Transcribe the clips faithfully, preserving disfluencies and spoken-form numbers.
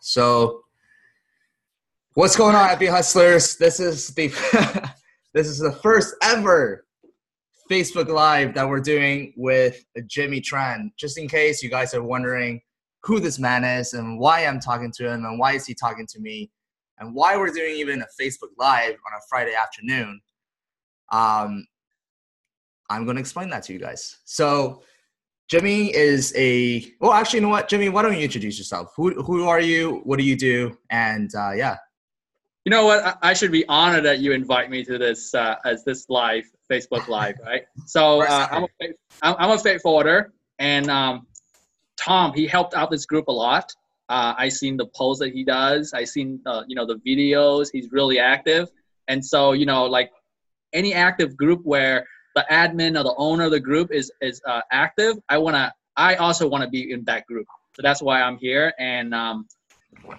So what's going on, Happy Hustlers? This is the this is the first ever Facebook Live that we're doing with Jimmy Tran. Just in case you guys are wondering who this man is and why I'm talking to him and why is he talking to me and why we're doing even a Facebook Live on a Friday afternoon, um, I'm going to explain that to you guys. So Jimmy is a – well, actually, you know what? Jimmy, why don't you introduce yourself? Who, who are you? What do you do? And, uh, yeah. You know what? I, I should be honored that you invite me to this uh, as this live, Facebook Live, right? So uh, I'm, a, I'm a freight forwarder, and um, Tom, he helped out this group a lot. Uh, I seen the polls that he does. I seen, uh, you know, the videos. He's really active. And so, you know, like any active group where – the admin or the owner of the group is is uh, active, I wanna. I also want to be in that group. So that's why I'm here, and um,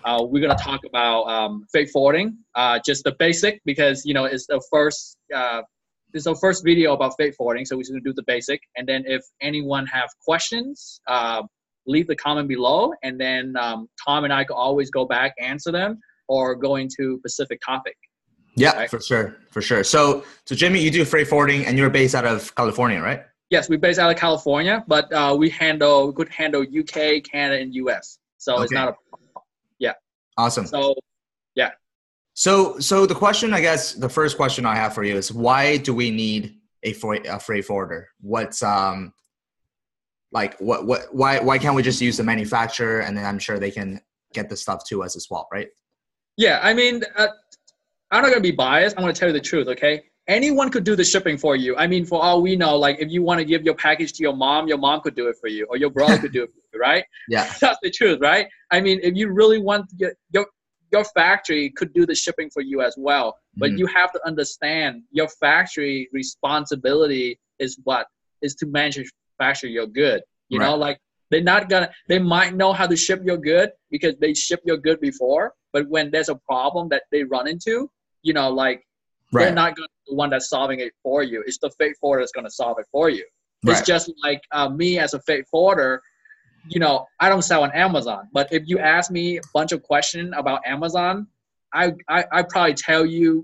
uh, we're gonna talk about um, freight forwarding, uh, just the basic, because you know it's the first. Uh, it's the first video about freight forwarding, so we're gonna do the basic, and then if anyone have questions, uh, leave the comment below, and then um, Tom and I can always go back answer them or go into specific topic. Yeah, right. for sure, for sure. So, so Jimmy, you do freight forwarding, and you're based out of California, right? Yes, we're based out of California, but uh, we handle we could handle U K, Canada, and U S. So okay. It's not a problem. Yeah. Awesome. So, yeah. So, so the question, I guess, the first question I have for you is, why do we need a freight a freight forwarder? What's um, like what what why why can't we just use the manufacturer, and then I'm sure they can get the stuff to us as well, right? Yeah, I mean. Uh, I'm not going to be biased. I'm going to tell you the truth, okay? Anyone could do the shipping for you. I mean, for all we know, like if you want to give your package to your mom, your mom could do it for you, or your brother could do it for you, right? Yeah. That's the truth, right? I mean, if you really want to get, your your factory could do the shipping for you as well. But mm-hmm. you have to understand your factory responsibility is what? Is to manufacture your good. You right. know, like they're not going to – they might know how to ship your good because they shipped your good before. But when there's a problem that they run into, you know, like right. they're not going to be the one that's solving it for you. It's the freight forwarder that's going to solve it for you. Right. It's just like uh, me as a freight forwarder, you know, I don't sell on Amazon. But if you ask me a bunch of questions about Amazon, I, I, I probably tell you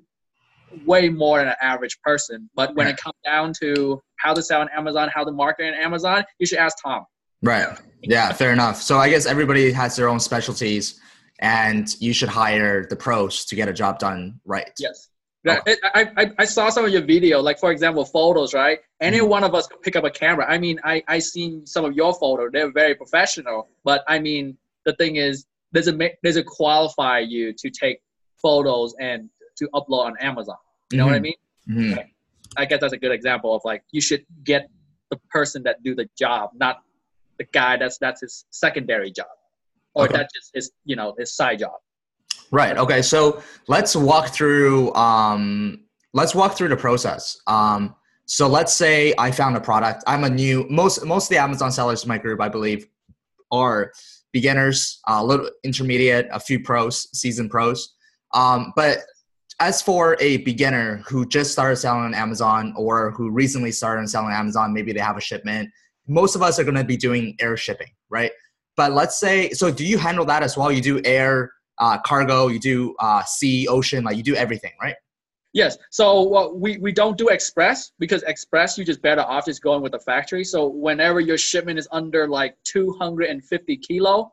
way more than an average person. But when right. it comes down to how to sell on Amazon, how to market on Amazon, you should ask Tom. Right. Yeah, fair enough. So I guess everybody has their own specialties. And you should hire the pros to get a job done right. Yes. Okay. I, I, I saw some of your video, like, for example, photos, right? Any mm-hmm. one of us could pick up a camera. I mean, I, I seen some of your photos. They're very professional. But, I mean, the thing is, there's a, there's a qualify you to take photos and to upload on Amazon. You know mm-hmm. what I mean? Mm-hmm. Okay. I guess that's a good example of, like, you should get the person that do the job, not the guy that's that's his secondary job. Or okay. that just is, you know, his side job. Right. Okay. So let's walk through, um, let's walk through the process. Um, so let's say I found a product. I'm a new, most, most of the Amazon sellers in my group, I believe, are beginners, a little intermediate, a few pros, seasoned pros. Um, but as for a beginner who just started selling on Amazon or who recently started selling on Amazon, maybe they have a shipment. Most of us are going to be doing air shipping, right? But let's say, so do you handle that as well? You do air, uh, cargo, you do uh, sea, ocean, like you do everything, right? Yes. So uh, we, we don't do express because express, you just better off just going with the factory. So whenever your shipment is under like two hundred fifty kilo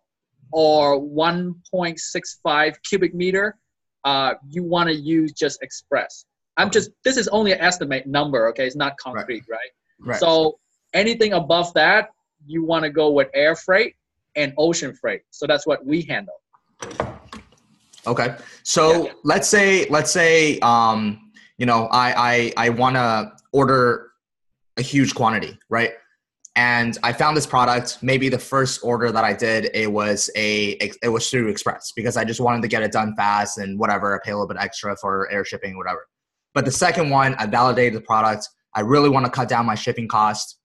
or one point six five cubic meter, uh, you want to use just express. I'm just, this is only an estimate number, okay? It's not concrete, right? Right? Right. So anything above that, you want to go with air freight and ocean freight. So that's what we handle. Okay. So yeah. let's say, let's say, um, you know, I, I, I want to order a huge quantity, right? And I found this product, maybe the first order that I did, it was a, it was through express because I just wanted to get it done fast and whatever, pay a little bit extra for air shipping, whatever. But the second one, I validated the product. I really want to cut down my shipping costs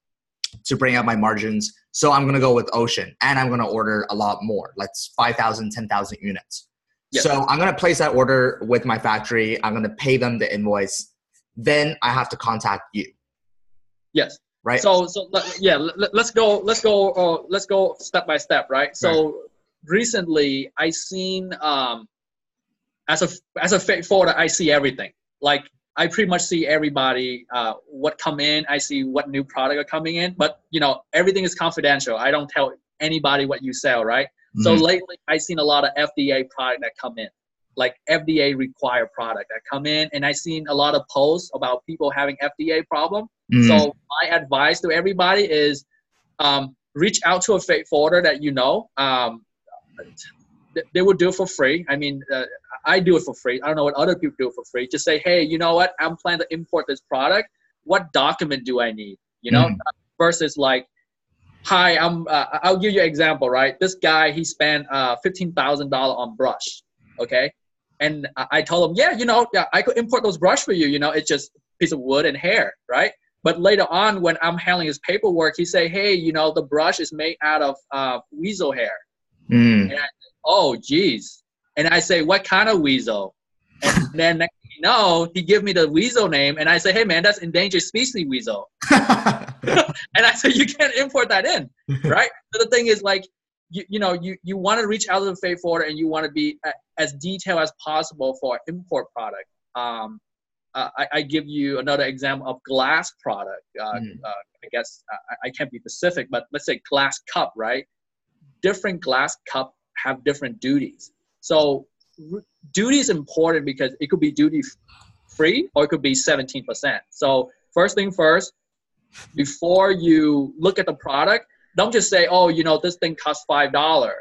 to bring up my margins. So I'm going to go with ocean and I'm going to order a lot more. Let's five thousand, ten thousand units. Yes. So I'm going to place that order with my factory. I'm going to pay them the invoice. Then I have to contact you. Yes. Right. So, so yeah, let's go, let's go, uh, let's go step by step. Right. So right. recently I seen um, as a as a freight forwarder, I see everything. Like I pretty much see everybody uh, what come in. I see what new product are coming in, but you know everything is confidential. I don't tell anybody what you sell, right? Mm-hmm. So lately I've seen a lot of F D A product that come in, like F D A required product that come in, and I've seen a lot of posts about people having F D A problem. Mm-hmm. So my advice to everybody is um, reach out to a freight forwarder that you know. Um, th- they will do it for free. I mean, uh, I do it for free. I don't know what other people do for free. Just say, hey, you know what? I'm planning to import this product. What document do I need? You know, mm-hmm. versus like, hi, I'm. Uh, I'll give you an example, right? This guy, he spent uh, fifteen thousand dollars on brush, okay? And I-, I told him, yeah, you know, yeah, I could import those brush for you. You know, it's just a piece of wood and hair, right? But later on, when I'm handling his paperwork, he say, hey, you know, the brush is made out of uh, weasel hair. Mm. And I say, oh, geez. And I say, what kind of weasel? And then next thing you know, he give me the weasel name. And I say, hey, man, that's endangered species weasel. And I said, you can't import that in, right? So the thing is, like, you, you know, you, you want to reach out to the freight forwarder and you want to be a, as detailed as possible for an import product. Um, uh, I, I give you another example of glass product. Uh, mm. uh, I guess I, I can't be specific, but let's say glass cup, right? Different glass cup have different duties. So r- duty is important because it could be duty f- free or it could be seventeen percent. So first thing first, before you look at the product, don't just say, oh, you know, this thing costs five dollars.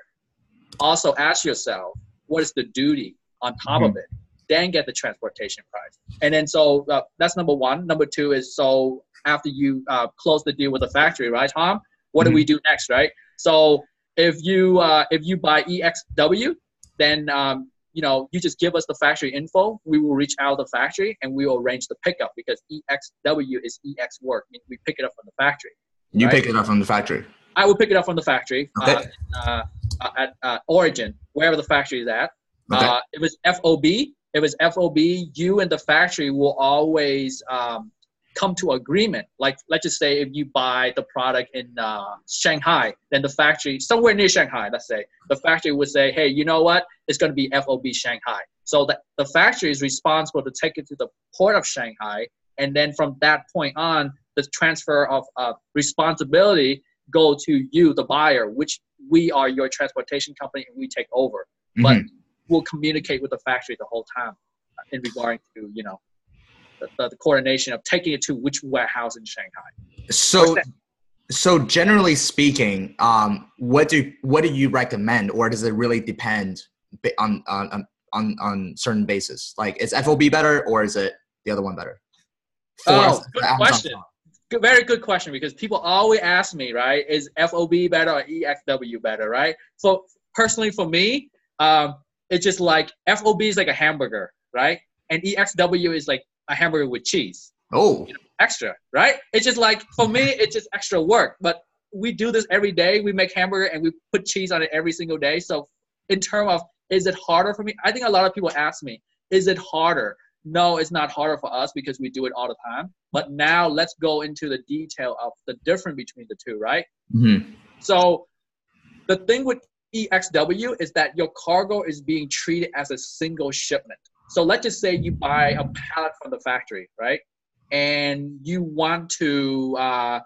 Also ask yourself, what is the duty on top mm-hmm. of it? Then get the transportation price. And then so uh, that's number one. Number two is, so after you uh, close the deal with the factory, right, Tom? What mm-hmm. do we do next, right? So if you uh, if you buy E X W, then, um, you know, you just give us the factory info. We will reach out to the factory and we will arrange the pickup because E X W is E X work. I mean, we pick it up from the factory. You right? pick it up from the factory. I will pick it up from the factory okay. uh, uh, at uh, origin, wherever the factory is at. Okay. Uh, if it's F O B, if it's F O B, you and the factory will always um, come to agreement. Like, let's just say if you buy the product in uh, Shanghai, then the factory, somewhere near Shanghai, let's say, the factory would say, hey, you know what? It's going to be F O B Shanghai. So the, the factory is responsible to take it to the port of Shanghai. And then from that point on, the transfer of uh, responsibility go to you, the buyer, which we are your transportation company and we take over. Mm-hmm. But we'll communicate with the factory the whole time in regard to, you know, the, the, the coordination of taking it to which warehouse in Shanghai. So, so generally speaking, um, what do what do you recommend, or does it really depend on on on on certain basis? Like, is F O B better, or is it the other one better? For oh, good Amazon question. Product? Good, very good question, because people always ask me, right? Is F O B better or E X W better, right? So personally, for me, um, it's just like F O B is like a hamburger, right? And E X W is like a hamburger with cheese. Oh, you know, extra, right? It's just like, for me, it's just extra work. But we do this every day. We make hamburger and we put cheese on it every single day. So in terms of, is it harder for me? I think a lot of people ask me, is it harder? No, it's not harder for us because we do it all the time. But now let's go into the detail of the difference between the two, right? Mm-hmm. So the thing with E X W is that your cargo is being treated as a single shipment. So let's just say you buy a pallet from the factory, right? And you want to uh,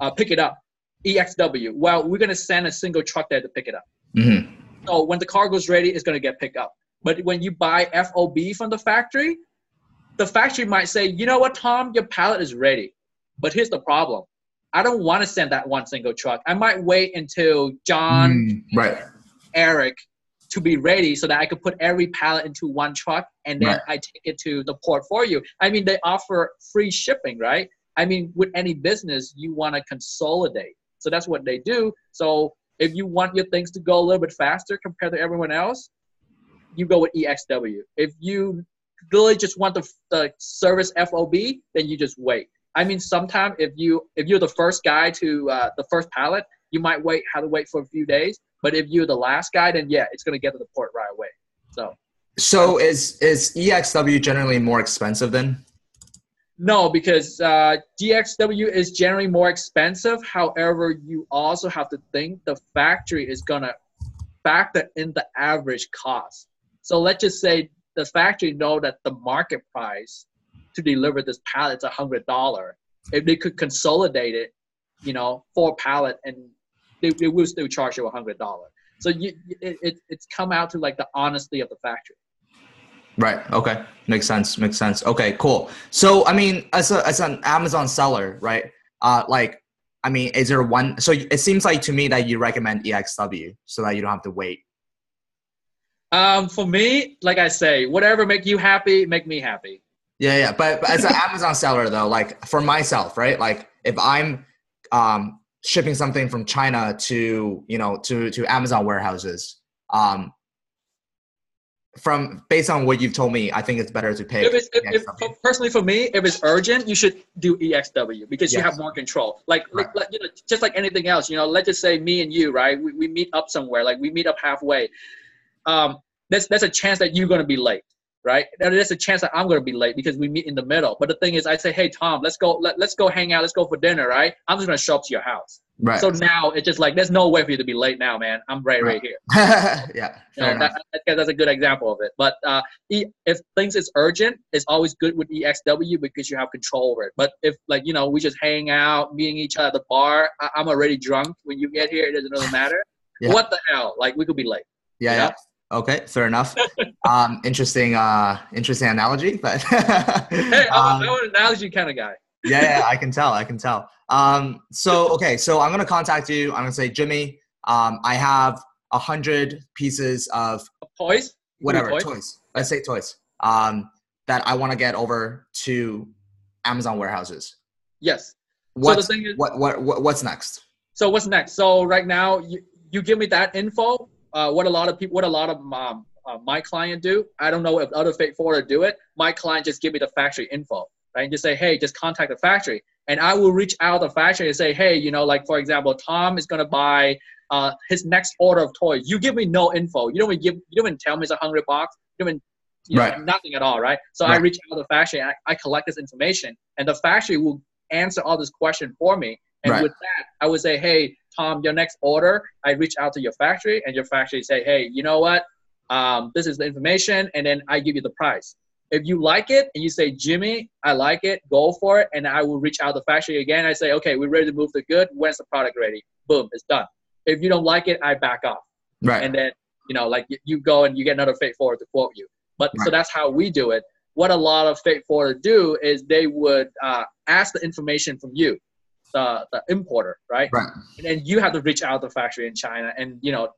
uh, pick it up, E X W. Well, we're going to send a single truck there to pick it up. Mm-hmm. So when the cargo is ready, it's going to get picked up. But when you buy F O B from the factory, the factory might say, you know what, Tom, your pallet is ready. But here's the problem. I don't want to send that one single truck. I might wait until John, mm, right. Eric, to be ready so that I could put every pallet into one truck and then right. I take it to the port for you. I mean, they offer free shipping, right? I mean, with any business, you want to consolidate. So that's what they do. So if you want your things to go a little bit faster compared to everyone else, you go with E X W. If you really just want the, the service F O B, then you just wait. I mean, sometimes if you if you're the first guy to uh, the first pallet, you might wait have to wait for a few days. But if you're the last guy, then yeah, it's gonna get to the port right away. So, so is is E X W generally more expensive then? No, because uh, E X W is generally more expensive. However, you also have to think the factory is gonna factor in the average cost. So let's just say the factory know that the market price to deliver this pallet is one hundred dollars. If they could consolidate it, you know, for a pallet, and they, they will still charge you one hundred dollars. So you, it, it, it's come out to like the honesty of the factory. Right. Okay. Makes sense. Makes sense. Okay, cool. So, I mean, as a, as an Amazon seller, right? Uh, like, I mean, is there one, so it seems like to me that you recommend E X W so that you don't have to wait. Um, for me, like I say, whatever make you happy, make me happy. Yeah. Yeah. But, but as an Amazon seller though, like for myself, right? Like if I'm, um, shipping something from China to, you know, to, to Amazon warehouses, um, from based on what you've told me, I think it's better to pick. If it's, if, if, personally, for me, if it's urgent, you should do E X W because yes. you have more control. Like, right. like, like you know, just like anything else, you know. Let's just say me and you, right? We, we meet up somewhere. Like we meet up halfway. Um, there's there's a chance that you're gonna be late, right? There's a chance that I'm gonna be late because we meet in the middle. But the thing is, I say, hey Tom, let's go. Let, let's go hang out. Let's go for dinner, right? I'm just gonna show up to your house. Right. So now it's just like, there's no way for you to be late now, man. I'm right, right, right here. Yeah. You know, that, that, that's a good example of it. But uh, e- if things is urgent, it's always good with E X W because you have control over it. But if like, you know, we just hang out, meeting each other at the bar, I- I'm already drunk. When you get here, it doesn't really matter. Yeah. What the hell? Like we could be late. Yeah. You know? Yeah. Okay, fair enough. um, interesting, uh, interesting analogy, but hey, I'm, um, I'm an analogy kind of guy. yeah, yeah, I can tell. I can tell. Um, so, okay. So I'm going to contact you. I'm going to say, Jimmy, um, I have a hundred pieces of toys, whatever toys. toys. Let's say toys, um, that I want to get over to Amazon warehouses. Yes. What's, so the thing is, what, what, what, what's next? So what's next? So right now you, you give me that info. Uh, what a lot of people, what a lot of, um, uh, my client do. I don't know if other freight forwarders do it. My client just give me the factory info. Right? And just say, hey, just contact the factory. And I will reach out to the factory and say, hey, you know, like, for example, Tom is going to buy uh, his next order of toys. You give me no info. You don't even give, you don't even tell me it's a hundred bucks. You don't even, you right. know, nothing at all, right? So right. I reach out to the factory and I, I collect this information. And the factory will answer all this question for me. And right. with that, I would say, hey, Tom, your next order, I reach out to your factory. And your factory say, hey, you know what? Um, this is the information. And then I give you the price. If you like it and you say, Jimmy, I like it, go for it. And I will reach out to the factory again. I say, okay, we're ready to move the good. When's the product ready? Boom, it's done. If you don't like it, I back off. Right. And then, you know, like you go and you get another freight forwarder to quote you. But right. so that's how we do it. What a lot of freight forwarders do is they would uh, ask the information from you, the, the importer, right? Right. And then you have to reach out to the factory in China and, you know,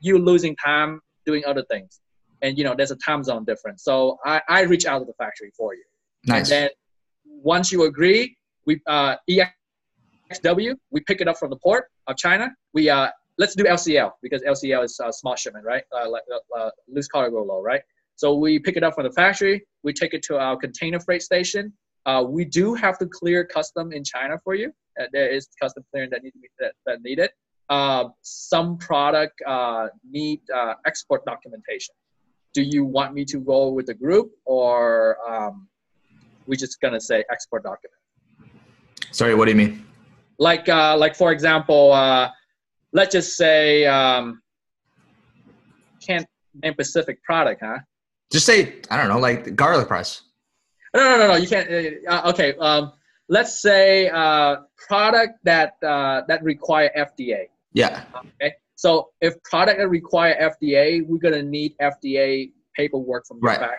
you're losing time doing other things. And, you know, there's a time zone difference. So I, I reach out to the factory for you. Nice. And then once you agree, we uh, E X W, we pick it up from the port of China. We uh, let's do L C L because L C L is uh, small shipment, right? Uh, like, uh, loose cargo load, right? So we pick it up from the factory. We take it to our container freight station. Uh, we do have to clear custom in China for you. Uh, there is custom clearing that need to be that, that needed. Uh, some product uh, need uh, export documentation. Do you want me to go with the group or um, we just going to say export document? Sorry, what do you mean? Like, uh, like for example, uh, let's just say, um, can't name specific product, huh? Just say, I don't know, like garlic press. No, no, no, no, you can't. Uh, okay, um, let's say uh, product that uh, that require F D A. Yeah. Okay. So if product that require F D A, we're going to need F D A paperwork from your right. factory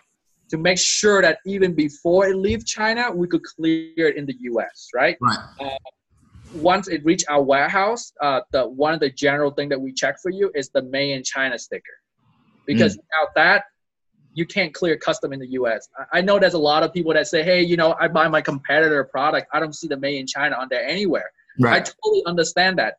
to make sure that even before it leaves China, we could clear it in the U S, right? Right. Uh, once it reaches our warehouse, uh, the one of the general thing that we check for you is the Made in China sticker. Because mm. without that, you can't clear custom in the U S. I, I know there's a lot of people that say, hey, you know, I buy my competitor product. I don't see the Made in China on there anywhere. Right. I totally understand that.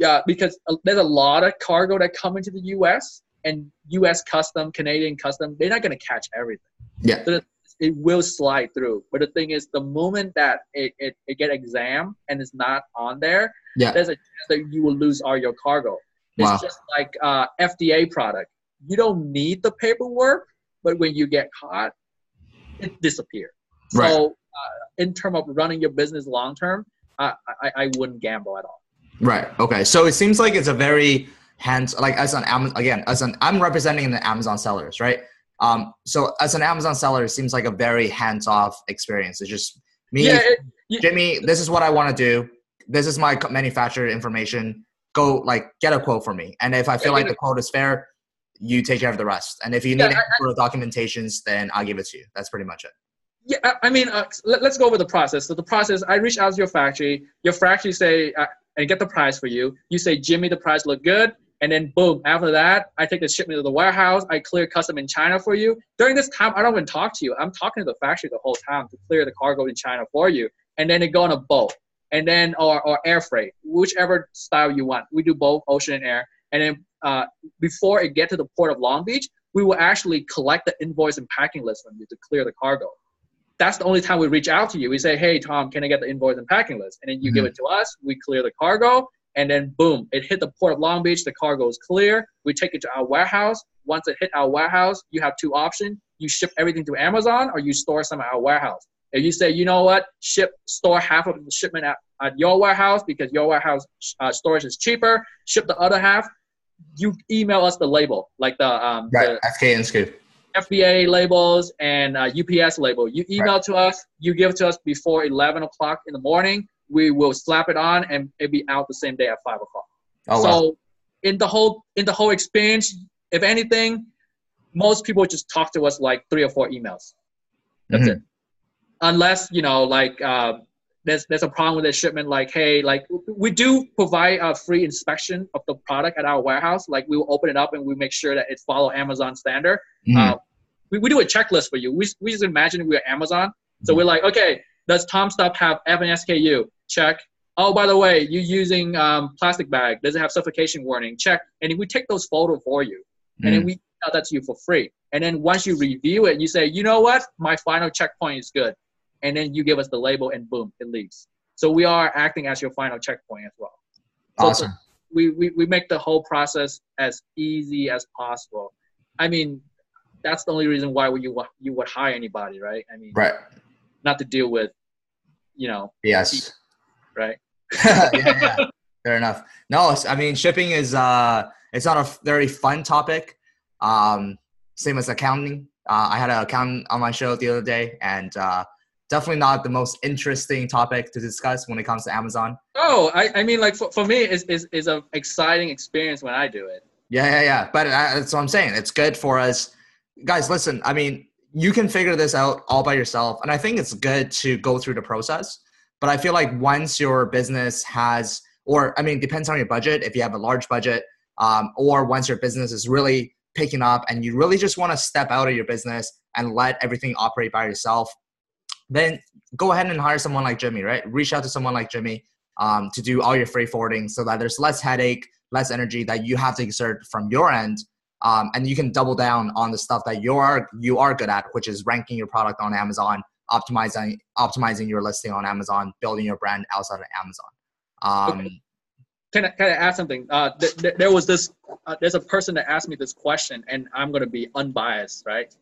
Yeah, because there's a lot of cargo that come into the U S and U S custom, Canadian custom, they're not going to catch everything. Yeah. So it will slide through. But the thing is, the moment that it, it, it gets examined and it's not on there, yeah. there's a chance that you will lose all your cargo. It's wow. just like uh, F D A product. You don't need the paperwork, but when you get caught, it disappears. Right. So uh, in terms of running your business long term, uh, I, I wouldn't gamble at all. Right. Okay. So it seems like it's a very hands, like as an Amazon, again, as an, I'm representing the Amazon sellers, right? Um, so as an Amazon seller, it seems like a very hands-off experience. It's just me, yeah, it, you, Jimmy, this is what I want to do. This is my manufacturer information. Go like get a quote for me. And if I feel yeah, like the quote is fair, you take care of the rest. And if you need yeah, any sort of documentations, then I'll give it to you. That's pretty much it. Yeah, I, I mean, uh, let, let's go over the process. So the process, I reach out to your factory. Your factory say, uh, and get the price for you. You say, Jimmy, the price look good. And then boom, after that, I take the shipment to the warehouse. I clear custom in China for you. During this time, I don't even talk to you. I'm talking to the factory the whole time to clear the cargo in China for you. And then they go on a boat and then, or, or air freight, whichever style you want. We do both ocean and air. And then uh, before it gets to the port of Long Beach, we will actually collect the invoice and packing list from you to clear the cargo. That's the only time we reach out to you. We say, hey, Tom, can I get the invoice and packing list? And then you mm-hmm. give it to us. We clear the cargo. And then, boom, it hit the port of Long Beach. The cargo is clear. We take it to our warehouse. Once it hit our warehouse, you have two options. You ship everything to Amazon or you store some at our warehouse. If you say, you know what, ship, store half of the shipment at, at your warehouse because your warehouse uh, storage is cheaper, ship the other half, you email us the label, like the, um, right. the F K N S K U. F B A labels and uh, U P S label. You email right. to us, you give it to us before eleven o'clock in the morning. We will slap it on and it'll be out the same day at five o'clock. Oh, so wow. in the whole in the whole experience, if anything, most people just talk to us like three or four emails. That's mm-hmm. it. Unless, you know, like uh, there's there's a problem with the shipment, like, hey, like we do provide a free inspection of the product at our warehouse. Like we will open it up and we make sure that it follow Amazon standard. Mm-hmm. uh, we, we do a checklist for you. We, we just imagine we're Amazon. Mm-hmm. So we're like, okay, does Tom Stop have F N S K U? Check. Oh, by the way, you're using um, plastic bag. Does it have suffocation warning? Check. And then we take those photos for you. Mm. And then we sell that to you for free. And then once you review it, you say, you know what? My final checkpoint is good. And then you give us the label and boom, it leaves. So we are acting as your final checkpoint as well. So awesome. So we, we, we make the whole process as easy as possible. I mean, that's the only reason why you, you would hire anybody, right? I mean, right. not to deal with, you know. Yes. Right. yeah, yeah. Fair enough. No, I mean, shipping is, uh, it's not a very fun topic. Um, same as accounting. Uh, I had an accountant on my show the other day and, uh, definitely not the most interesting topic to discuss when it comes to Amazon. Oh, I, I mean, like for, for me, it's, it's, it's an exciting experience when I do it. Yeah, yeah, yeah. But I, that's what I'm saying. It's good for us. Guys, listen, I mean, you can figure this out all by yourself. And I think it's good to go through the process. But I feel like once your business has, or I mean, it depends on your budget, if you have a large budget, um, or once your business is really picking up and you really just want to step out of your business and let everything operate by yourself, then go ahead and hire someone like Jimmy, right? Reach out to someone like Jimmy um, to do all your freight forwarding so that there's less headache, less energy that you have to exert from your end. Um, and you can double down on the stuff that you are, you are good at, which is ranking your product on Amazon, optimizing optimizing your listing on Amazon, building your brand outside of Amazon. Um, okay. Can I, can I add something? Uh, th th there was this, uh, there's a person that asked me this question and I'm going to be unbiased, right?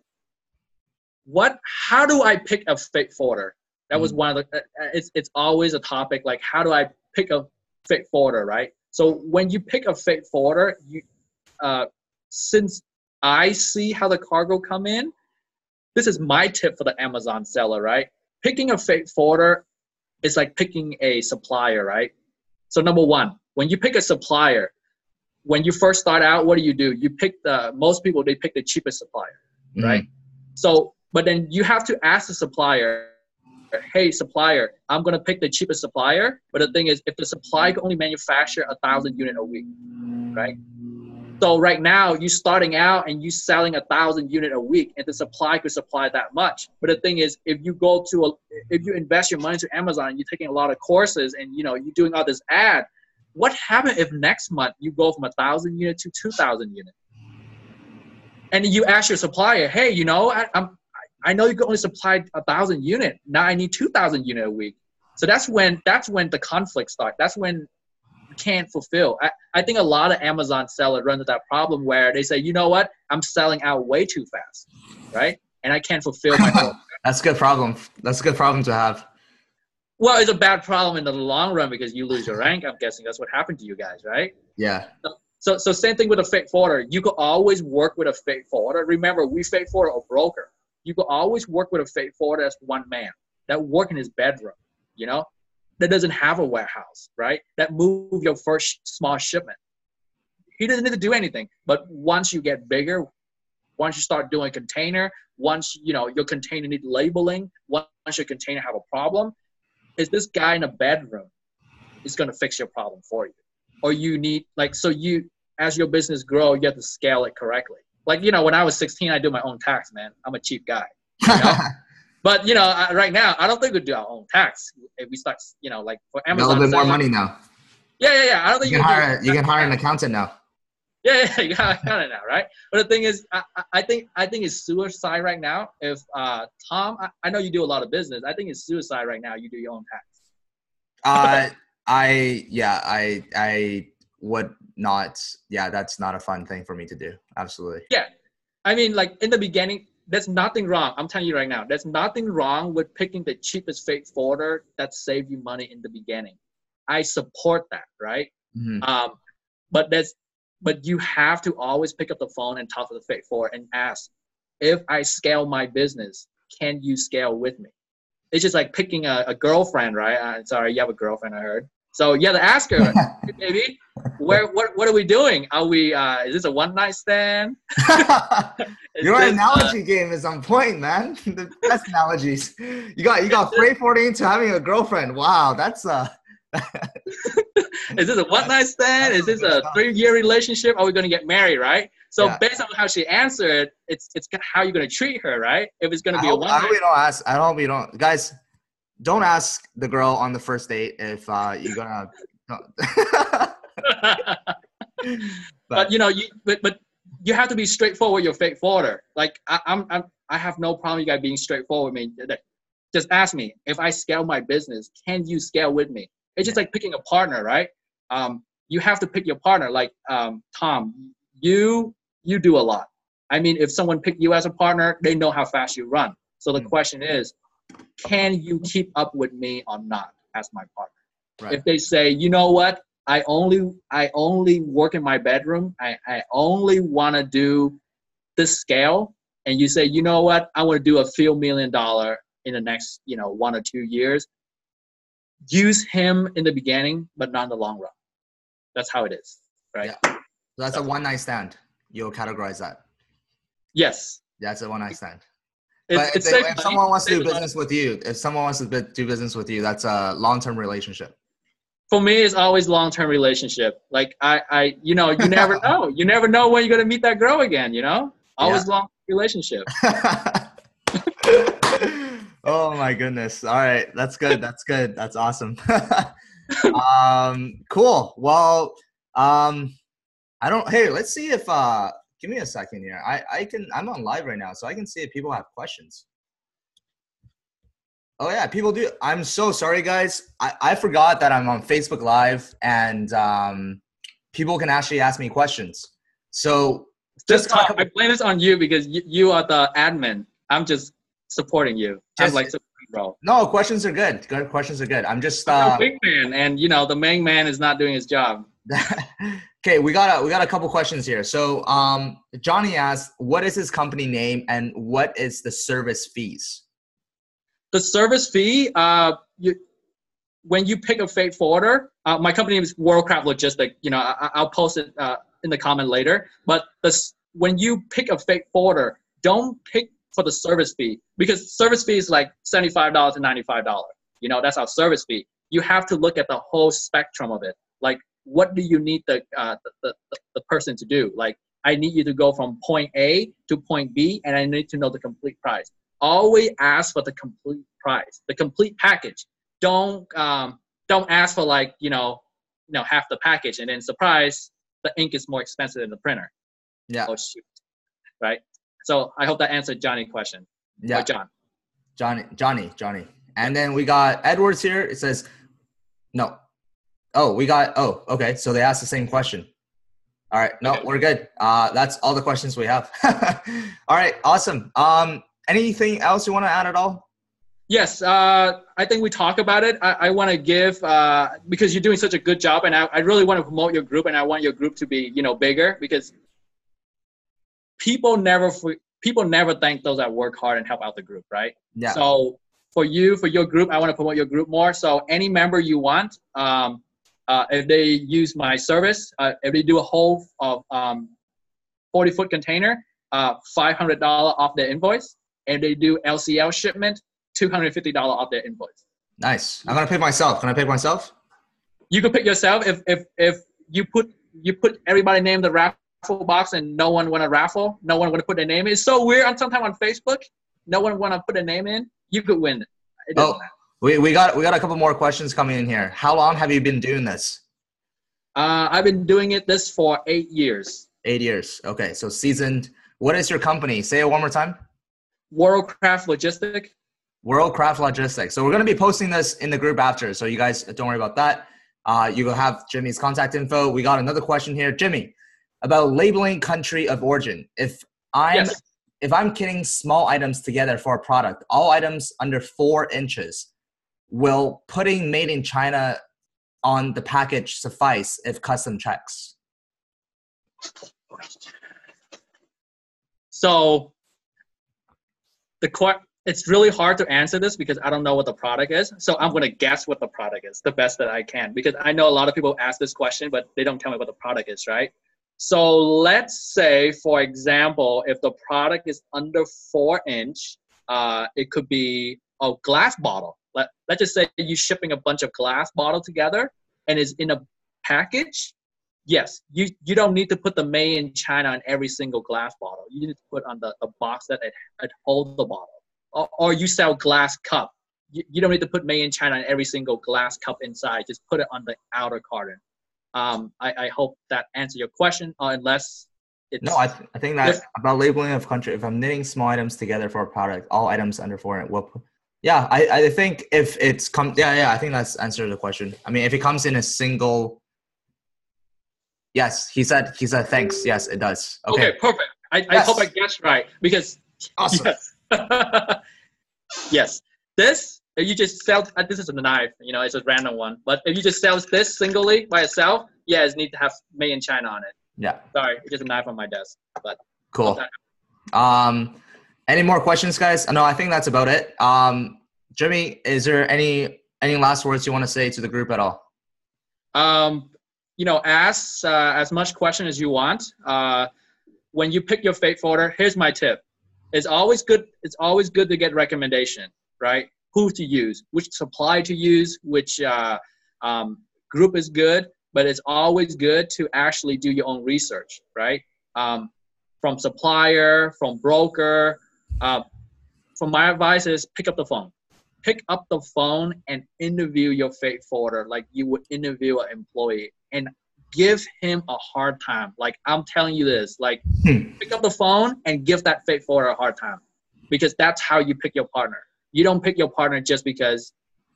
What, how do I pick a freight forwarder? That was mm-hmm. one of the, it's, it's always a topic, like how do I pick a freight forwarder, right? So when you pick a freight forwarder, you, uh, since I see how the cargo come in, this is my tip for the Amazon seller, right? Picking a freight forwarder is like picking a supplier, right? So number one, when you pick a supplier, when you first start out, what do you do? You pick the, most people, they pick the cheapest supplier, mm-hmm. right? So, but then you have to ask the supplier, hey, supplier, I'm going to pick the cheapest supplier. But the thing is, if the supplier can only manufacture a thousand units a week, right? So right now you're starting out and you're selling a thousand unit a week and the supply could supply that much. But the thing is, if you go to, a, if you invest your money to Amazon, you're taking a lot of courses and you know, you're doing all this ad, what happens if next month you go from a thousand unit to two thousand unit? And you ask your supplier, hey, you know, I, I'm, I know you can only supply a thousand unit. Now I need two thousand unit a week. So that's when, that's when the conflict starts. That's when can't fulfill. I, I think a lot of Amazon sellers run into that problem where they say, you know what, I'm selling out way too fast, right? And I can't fulfill my goal. That's a good problem. That's a good problem to have. Well, it's a bad problem in the long run because you lose your rank. I'm guessing that's what happened to you guys, right? Yeah. So, So, so same thing with a freight forwarder. You could always work with a freight forwarder. Remember, we freight forwarder or broker. You could always work with a freight forwarder as one man that work in his bedroom, you know, that doesn't have a warehouse, right? That move your first small shipment. He doesn't need to do anything. But once you get bigger, once you start doing container, once, you know, your container need labeling, once your container have a problem, is this guy in a bedroom is going to fix your problem for you. Or you need, like, so you, as your business grow, you have to scale it correctly. Like, you know, when I was sixteen, I do my own tax, man. I'm a cheap guy. You know? But, you know, I, right now, I don't think we do our own tax. If we start, you know, like for Amazon. A little bit more money now. Yeah, yeah, yeah. I don't think you can hire, you can hire an accountant now. Yeah, yeah, you got it now, right? But the thing is, I, I think I think it's suicide right now. If uh, Tom, I, I know you do a lot of business. I think it's suicide right now. You do your own tax. uh, I yeah, I I would not. Yeah, that's not a fun thing for me to do. Absolutely. Yeah, I mean, like in the beginning, there's nothing wrong. I'm telling you right now, there's nothing wrong with picking the cheapest freight forwarder that saved you money in the beginning. I support that, right? Mm-hmm. Um, but there's But you have to always pick up the phone and talk to the freight forwarder and ask, if I scale my business, can you scale with me? It's just like picking a, a girlfriend, right? Uh, sorry, you have a girlfriend, I heard. So you have to ask her, hey, baby, where, what, what are we doing? Are we, uh, is this a one-night stand? Your this, analogy uh, game is on point, man. The best analogies. You got you got freight forwarding to having a girlfriend. Wow, that's uh... – is this a one-night stand? Is this a three-year relationship? Are we going to get married, right? So yeah. Based on how she answered, it's it's how you're going to treat her, right? If it's going to be I hope, a one-night. I hope we don't ask. I hope we don't. Guys, don't ask the girl on the first date if uh, you're going to. but, but, you know, you but, but you have to be straightforward with your freight forwarder. Like, I, I'm, I'm, I have no problem with you guys being straightforward with me. Just ask me, if I scale my business, can you scale with me? It's just like picking a partner, right? Um, you have to pick your partner. Like um, Tom, you you do a lot. I mean, if someone picked you as a partner, they know how fast you run. So the mm-hmm. question is, can you keep up with me or not as my partner? Right. If they say, you know what, I only I only work in my bedroom. I, I only want to do this scale. And you say, you know what, I want to do a few million dollar in the next, you know, one or two years. Use him in the beginning, but not in the long run. That's how it is, right? Yeah. So that's, that's a one-night stand. You'll categorize that. Yes. That's a one-night stand. It's, but if, it's they, if someone wants to do business with you, if someone wants to do business with you, that's a long-term relationship. For me, it's always long-term relationship. Like I, I, you know, you never know. You never know when you're gonna meet that girl again. You know, always yeah. long relationship. Oh my goodness. All right. That's good. That's good. That's awesome. um, cool. Well, um, I don't, hey, let's see if, uh, give me a second here. I, I can, I'm on live right now, so I can see if people have questions. Oh yeah. People do. I'm so sorry guys. I, I forgot that I'm on Facebook Live and, um, people can actually ask me questions. So just, just I blame this on you because you, you are the admin. I'm just supporting you. Just, I'm like, bro. No, questions are good. Good questions are good. I'm just uh, I'm a big man, and you know the main man is not doing his job. Okay, we got a, we got a couple questions here. So um, Johnny asked, "What is his company name, and what is the service fees?" The service fee, uh, you, when you pick a freight forwarder, uh, my company name is Worldcraft Logistics. You know, I, I'll post it uh, in the comment later. But this, when you pick a freight forwarder, don't pick for the service fee, because service fee is like seventy-five dollars to ninety-five dollars. You know, that's our service fee. You have to look at the whole spectrum of it. Like, what do you need the, uh, the, the, the person to do? Like, I need you to go from point A to point B, and I need to know the complete price. Always ask for the complete price, the complete package. Don't, um, don't ask for like, you know, you know, half the package and then surprise, the ink is more expensive than the printer. Yeah. Oh shoot. Right. So I hope that answered Johnny's question. Yeah, or John. Johnny, Johnny, Johnny. And then we got Edwards here. It says, no. Oh, we got, oh, okay. So they asked the same question. All right. No, okay. We're good. Uh, that's all the questions we have. All right. Awesome. Um, anything else you want to add at all? Yes, uh, I think we talk about it. I, I want to give, uh, because you're doing such a good job, and I, I really want to promote your group, and I want your group to be, you know, bigger, because people never people never thank those that work hard and help out the group, right? Yeah. So for you, for your group, I want to promote your group more. So any member you want, um, uh, if they use my service, uh, if they do a whole of um, forty foot container, uh, five hundred dollars off their invoice. If they do L C L shipment, two hundred fifty dollars off their invoice. Nice. I'm going to pick myself. Can I pick myself? You can pick yourself. If, if, if you put, you put everybody's name in the raffle box and no one want to raffle, no one want to put their name in. It's so weird. I'm sometimes on Facebook. No one want to put their name in. You could win. It doesn't oh, matter. We, we got, we got a couple more questions coming in here. How long have you been doing this? Uh, I've been doing it this for eight years. Eight years. Okay. So seasoned. What is your company? Say it one more time. Worldcraft Logistics. Worldcraft Logistics. So we're going to be posting this in the group after. So you guys don't worry about that. Uh, you will have Jimmy's contact info. We got another question here, Jimmy, about labeling country of origin. If I'm, yes. if I'm kitting small items together for a product, all items under four inches, will putting made in China on the package suffice if custom checks? So the question, it's really hard to answer this because I don't know what the product is. So I'm going to guess what the product is the best that I can, because I know a lot of people ask this question, but they don't tell me what the product is, right? So let's say, for example, if the product is under four inch, uh, it could be a glass bottle. Let, let's just say you're shipping a bunch of glass bottle together and it's in a package. Yes, you, you don't need to put the made in China on every single glass bottle. You need to put on the, the box that it, it holds the bottle. Or you sell glass cup. You, you don't need to put made in China on every single glass cup inside. Just put it on the outer carton. Um, I, I hope that answered your question, uh, unless it's... No, I, th I think that about labeling of country, if I'm knitting small items together for a product, all items under four, it will... Yeah, I, I think if it's... come, yeah, yeah, I think that's answered the question. I mean, if it comes in a single... Yes, he said, he said thanks. Yes, it does. Okay, okay, perfect. I, yes. I hope I guessed right, because... Awesome. Yes. Yes, this, if you just sell, this is a knife, you know, it's a random one, but if you just sell this singly by itself, yeah, it's need to have made in China on it. Yeah, sorry, it's just a knife on my desk, but cool. Um any more questions, guys? No, I think that's about it. um Jimmy, is there any any last words you want to say to the group at all? Um you know, ask uh, as much question as you want. Uh when you pick your freight forwarder, here's my tip. It's always good. It's always good to get recommendation, right? Who to use, which supply to use, which uh, um, group is good. But it's always good to actually do your own research, right? Um, from supplier, from broker. Uh, from my advice is pick up the phone. Pick up the phone and interview your freight forwarder like you would interview an employee, and give him a hard time. Like, I'm telling you this, like, hmm. pick up the phone and give that freight forwarder a hard time, because that's how you pick your partner. You don't pick your partner just because,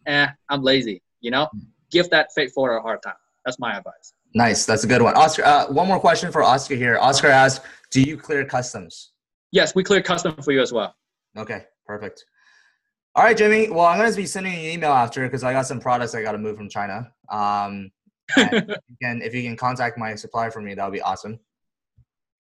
eh, I'm lazy, you know? Hmm. Give that freight forwarder a hard time. That's my advice. Nice. That's a good one. Oscar, uh, one more question for Oscar here. Oscar asks, do you clear customs? Yes, we clear customs for you as well. Okay, perfect. All right, Jimmy. Well, I'm going to be sending you an email after, because I got some products I got to move from China. Um, and again, if you can contact my supplier for me, that would be awesome.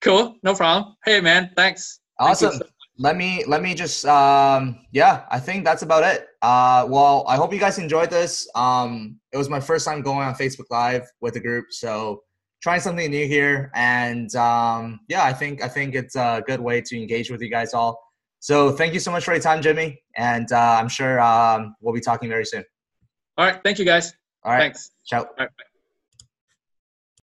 Cool, no problem. Hey, man, thanks. Awesome. Thank you. Let me let me just um, yeah, I think that's about it. Uh, well, I hope you guys enjoyed this. Um, it was my first time going on Facebook Live with the group, so trying something new here. And um, yeah, I think I think it's a good way to engage with you guys all. So thank you so much for your time, Jimmy. And uh, I'm sure um, we'll be talking very soon. All right, thank you guys. All right, thanks. Ciao. All right, bye.